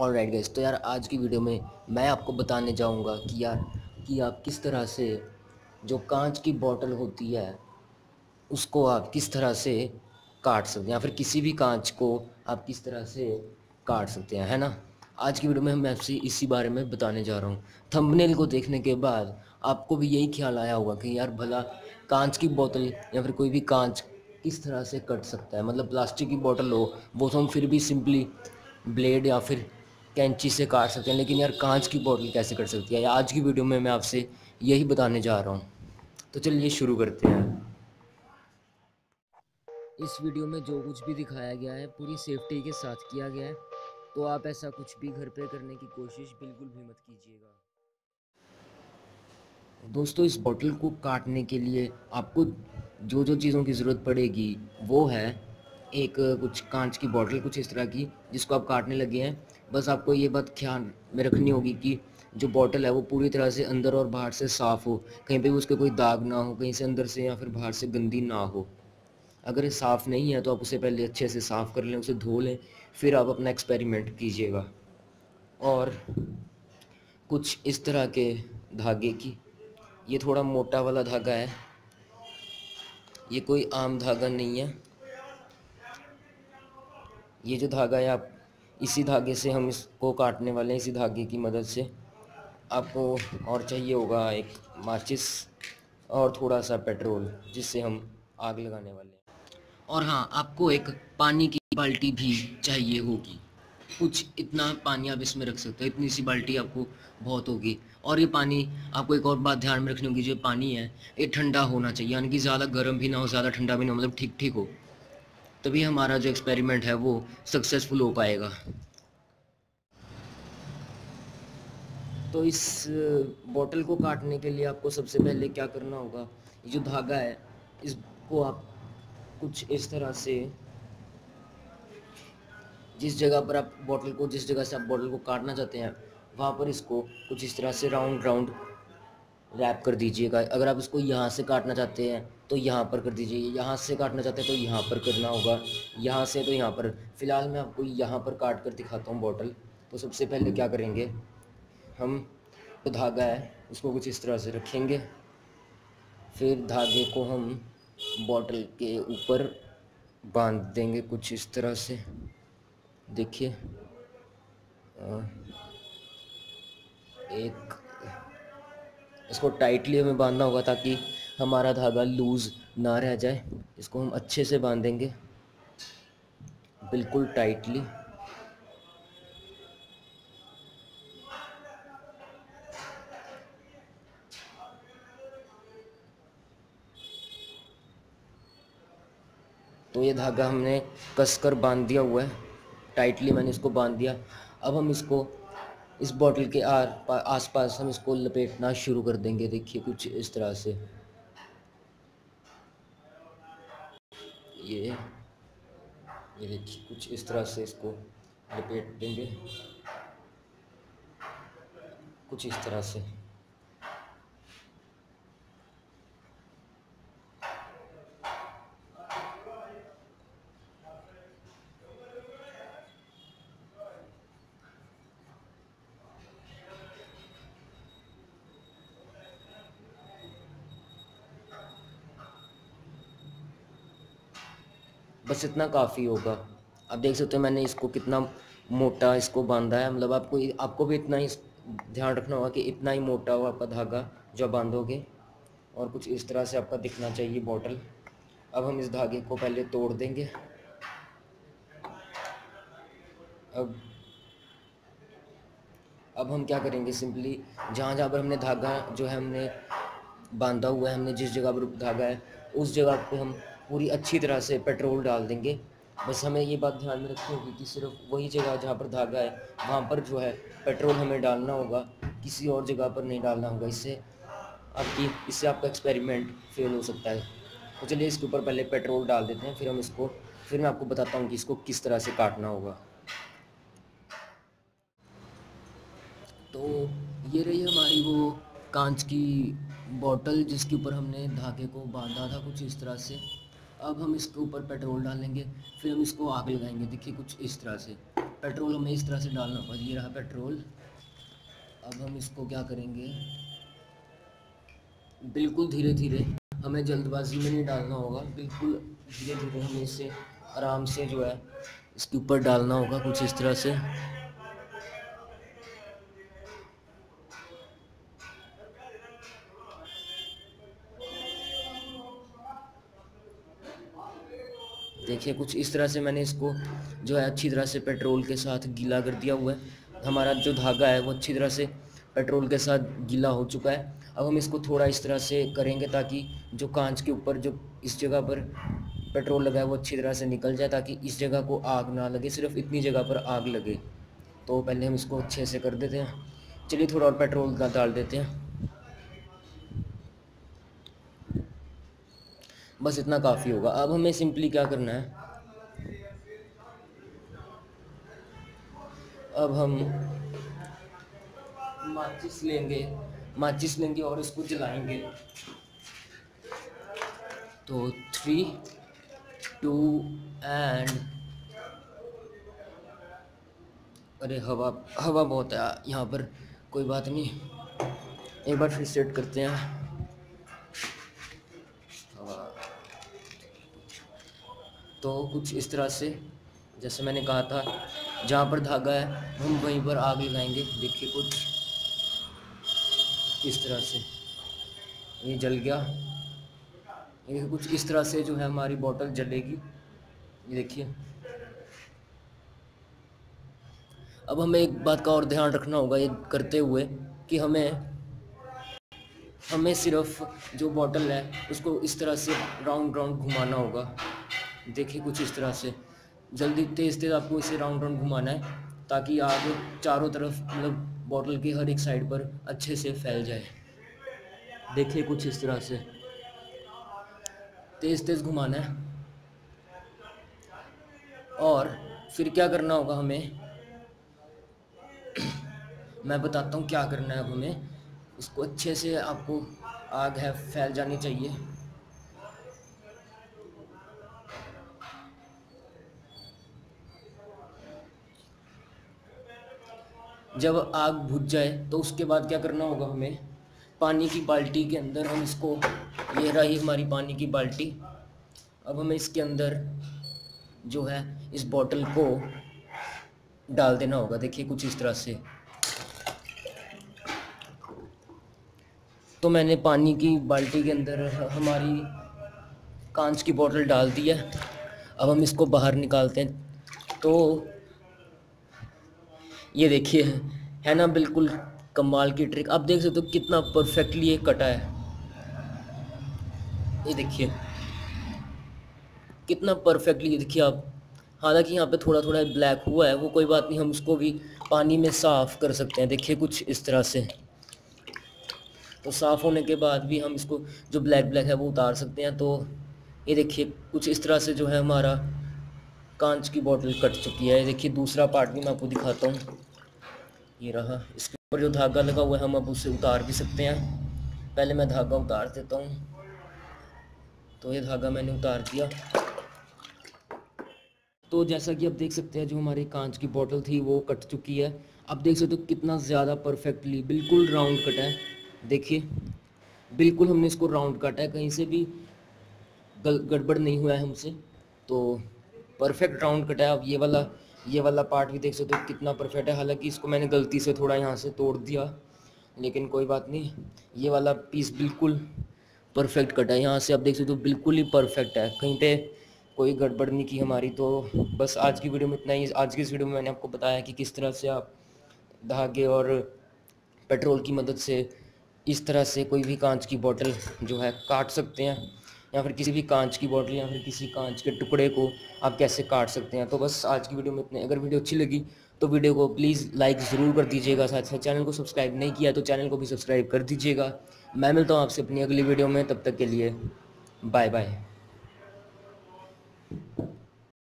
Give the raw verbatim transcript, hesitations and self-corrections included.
Alright guys, तो यार आज की वीडियो में मैं आपको बताने जाऊंगा कि यार कि आप किस तरह से जो कांच की बोतल होती है उसको आप किस तरह से काट सकते हैं, या फिर किसी भी कांच को आप किस तरह से काट सकते हैं, है ना। आज की वीडियो में मैं आपसे इसी बारे में बताने जा रहा हूँ। थंबनेल को देखने के बाद आपको भी यही ख्याल आया होगा कि यार भला कांच की बोतल या फिर कोई भी कांच किस तरह से कट सकता है। मतलब प्लास्टिक की बोतल हो वो तो हम फिर भी सिंपली ब्लेड या फिर कैंची से काट सकते हैं, लेकिन यार कांच की बोतल कैसे कट सकती है, आज की वीडियो में मैं आपसे यही बताने जा रहा हूँ। तो चलिए शुरू करते हैं। इस वीडियो में जो कुछ भी दिखाया गया है पूरी सेफ्टी के साथ किया गया है, तो आप ऐसा कुछ भी घर पे करने की कोशिश बिल्कुल भी मत कीजिएगा। दोस्तों, इस बोतल को काटने के लिए आपको जो जो चीज़ों की ज़रूरत पड़ेगी वो है एक कुछ कांच की बोतल कुछ इस तरह की जिसको आप काटने लगे हैं। बस आपको ये बात ख्याल में रखनी होगी कि जो बोतल है वो पूरी तरह से अंदर और बाहर से साफ़ हो, कहीं पर उसके कोई दाग ना हो, कहीं से अंदर से या फिर बाहर से गंदी ना हो। अगर साफ़ नहीं है तो आप उसे पहले अच्छे से साफ़ कर लें, उसे धो लें, फिर आप अपना एक्सपेरिमेंट कीजिएगा। और कुछ इस तरह के धागे की, ये थोड़ा मोटा वाला धागा है, ये कोई आम धागा नहीं है। ये जो धागा है आप इसी धागे से हम इसको काटने वाले हैं। इसी धागे की मदद से आपको और चाहिए होगा एक माचिस और थोड़ा सा पेट्रोल जिससे हम आग लगाने वाले हैं। और हाँ, आपको एक पानी की बाल्टी भी चाहिए होगी, कुछ इतना पानी आप इसमें रख सकते हो, इतनी सी बाल्टी आपको बहुत होगी। और ये पानी, आपको एक और बात ध्यान में रखनी होगी, जो पानी है ये ठंडा होना चाहिए, यानी कि ज़्यादा गर्म भी ना हो ज़्यादा ठंडा भी ना हो, मतलब ठीक ठीक हो, तभी हमारा जो एक्सपेरिमेंट है वो सक्सेसफुल हो पाएगा। तो इस बोतल को काटने के लिए आपको सबसे पहले क्या करना होगा, ये जो धागा है इसको आप कुछ इस तरह से जिस जगह पर आप बोतल को जिस जगह से आप बोतल को काटना चाहते हैं वहाँ पर इसको कुछ इस तरह से राउंड राउंड रैप कर दीजिएगा। अगर आप इसको यहाँ से काटना चाहते हैं तो यहाँ पर कर दीजिए, यहाँ से काटना चाहते हैं तो यहाँ पर करना होगा, यहाँ से तो यहाँ पर। फ़िलहाल मैं आपको यहाँ पर काट कर दिखाता हूँ बोतल। तो सबसे पहले क्या करेंगे, हम जो धागा है उसको कुछ इस तरह से रखेंगे, फिर धागे को हम बोतल के ऊपर बांध देंगे कुछ इस तरह से। देखिए, एक इसको टाइटली हमें बांधना होगा ताकि हमारा धागा लूज़ ना रह जाए। इसको हम अच्छे से बांधेंगे बिल्कुल टाइटली। तो ये धागा हमने कसकर बांध दिया हुआ है, टाइटली मैंने इसको बांध दिया। अब हम इसको इस बोतल के आर आसपास हम इसको लपेटना शुरू कर देंगे। देखिए कुछ इस तरह से, ये ये देखिए कुछ इस तरह से इसको लपेट देंगे कुछ इस तरह से। बस इतना काफ़ी होगा। आप देख सकते हो मैंने इसको कितना मोटा इसको बांधा है, मतलब आपको आपको भी इतना ही ध्यान रखना होगा कि इतना ही मोटा हो आपका धागा जो बांधोगे, और कुछ इस तरह से आपका दिखना चाहिए बोतल। अब हम इस धागे को पहले तोड़ देंगे। अब अब हम क्या करेंगे, सिंपली जहाँ जहाँ पर हमने धागा जो है हमने बांधा हुआ है, हमने जिस जगह पर धागा है उस जगह पर हम पूरी अच्छी तरह से पेट्रोल डाल देंगे। बस हमें ये बात ध्यान में रखनी होगी कि सिर्फ वही जगह जहाँ पर धागा है वहाँ पर जो है पेट्रोल हमें डालना होगा, किसी और जगह पर नहीं डालना होगा। इससे आपकी इससे आपका एक्सपेरिमेंट फेल हो सकता है। तो चलिए इसके ऊपर पहले पेट्रोल डाल देते हैं, फिर हम इसको फिर मैं आपको बताता हूँ कि इसको किस तरह से काटना होगा। तो ये रही हमारी वो कांच की बोतल जिसके ऊपर हमने धागे को बांधा था कुछ इस तरह से। अब हम इसके ऊपर पेट्रोल डालेंगे, फिर हम इसको आग लगाएंगे। देखिए कुछ इस तरह से, पेट्रोल हमें इस तरह से डालना होगा। ये रहा पेट्रोल। अब हम इसको क्या करेंगे, बिल्कुल धीरे धीरे, हमें जल्दबाजी में नहीं डालना होगा, बिल्कुल धीरे धीरे हमें इसे आराम से जो है इसके ऊपर डालना होगा, कुछ इस तरह से। देखिए कुछ इस तरह से मैंने इसको जो है अच्छी तरह से पेट्रोल के साथ गीला कर दिया हुआ है। हमारा जो धागा है वो अच्छी तरह से पेट्रोल के साथ गीला हो चुका है। अब हम इसको थोड़ा इस तरह से करेंगे ताकि जो कांच के ऊपर जो इस जगह पर पेट्रोल लगा है वो अच्छी तरह से निकल जाए, ताकि इस जगह को आग ना लगे, सिर्फ इतनी जगह पर आग लगे। तो पहले हम इसको अच्छे से कर देते हैं। चलिए थोड़ा और पेट्रोल का डाल देते हैं, बस इतना काफ़ी होगा। अब हमें सिंपली क्या करना है, अब हम माचिस लेंगे, माचिस लेंगे और इसको जलाएंगे। तो थ्री टू एंड, अरे हवा हवा बहुत है यहाँ पर, कोई बात नहीं, एक बार फिर सेट करते हैं। तो कुछ इस तरह से, जैसे मैंने कहा था, जहाँ पर धागा है हम वहीं पर आग लगाएंगे। देखिए कुछ इस तरह से ये जल गया। ये कुछ इस तरह से जो है हमारी बोतल जलेगी, ये देखिए। अब हमें एक बात का और ध्यान रखना होगा ये करते हुए, कि हमें हमें सिर्फ जो बोतल है उसको इस तरह से राउंड राउंड घुमाना होगा। देखिए कुछ इस तरह से, जल्दी तेज़ तेज़ आपको इसे राउंड राउंड घुमाना है, ताकि आग चारों तरफ, मतलब बोतल के हर एक साइड पर अच्छे से फैल जाए। देखिए कुछ इस तरह से तेज़ तेज़ घुमाना है। और फिर क्या करना होगा हमें, मैं बताता हूँ क्या करना है हमें। इसको अच्छे से, आपको आग है फैल जानी चाहिए। जब आग बुझ जाए तो उसके बाद क्या करना होगा हमें, पानी की बाल्टी के अंदर हम इसको, ये रही हमारी पानी की बाल्टी। अब हमें इसके अंदर जो है इस बोतल को डाल देना होगा। देखिए कुछ इस तरह से। तो मैंने पानी की बाल्टी के अंदर हमारी कांच की बोतल डाल दी है। अब हम इसको बाहर निकालते हैं। तो ये देखिए, है ना, बिल्कुल कमाल की ट्रिक। आप देख सकते हो कितना परफेक्टली ये कटा है। ये देखिए कितना परफेक्टली, ये देखिए आप। हालांकि यहाँ पे थोड़ा थोड़ा ब्लैक हुआ है, वो कोई बात नहीं, हम उसको भी पानी में साफ़ कर सकते हैं। देखिए कुछ इस तरह से। तो साफ़ होने के बाद भी हम इसको जो ब्लैक ब्लैक है वो उतार सकते हैं। तो ये देखिए कुछ इस तरह से जो है हमारा कांच की बोतल कट चुकी है। ये देखिए दूसरा पार्ट भी मैं आपको दिखाता हूँ। ये रहा, इसके ऊपर जो धागा लगा हुआ है हम अब उसे उतार भी सकते हैं। पहले मैं धागा उतार देता हूँ। तो ये धागा मैंने उतार दिया। तो जैसा कि आप देख सकते हैं जो हमारी कांच की बोतल थी वो कट चुकी है। आप देख सकते हो कितना ज़्यादा परफेक्टली बिल्कुल राउंड कटा है। देखिए बिल्कुल हमने इसको राउंड काटा है, कहीं से भी गड़बड़ नहीं हुआ है हमसे। तो परफेक्ट राउंड कटा है। अब ये वाला ये वाला पार्ट भी देख सकते हो कितना परफेक्ट है। हालांकि इसको मैंने गलती से थोड़ा यहाँ से तोड़ दिया, लेकिन कोई बात नहीं, ये वाला पीस बिल्कुल परफेक्ट कटा है। यहाँ से आप देख सकते हो बिल्कुल ही परफेक्ट है, कहीं पे कोई गड़बड़ नहीं की हमारी। तो बस आज की वीडियो में इतना ही। आज की इस वीडियो में मैंने आपको बताया कि किस तरह से आप धागे और पेट्रोल की मदद से इस तरह से कोई भी कांच की बोतल जो है काट सकते हैं, या फिर किसी भी कांच की बोतल या फिर किसी कांच के टुकड़े को आप कैसे काट सकते हैं। तो बस आज की वीडियो में इतने। अगर वीडियो अच्छी लगी तो वीडियो को प्लीज़ लाइक ज़रूर कर दीजिएगा, साथ साथ चैनल को सब्सक्राइब नहीं किया तो चैनल को भी सब्सक्राइब कर दीजिएगा। मैं मिलता हूँ आपसे अपनी अगली वीडियो में, तब तक के लिए बाय बाय।